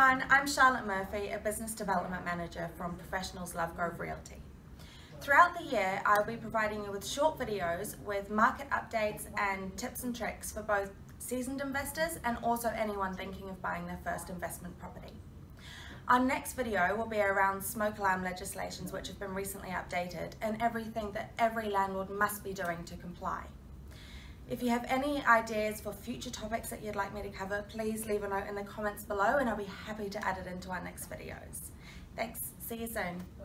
everyone, I'm Charlotte Murphy, a Business Development Manager from Professionals Lovegrove Realty. Throughout the year, I'll be providing you with short videos with market updates and tips and tricks for both seasoned investors and also anyone thinking of buying their first investment property. Our next video will be around smoke alarm legislations which have been recently updated and everything that every landlord must be doing to comply. If you have any ideas for future topics that you'd like me to cover, please leave a note in the comments below and I'll be happy to add it into our next videos. Thanks, see you soon.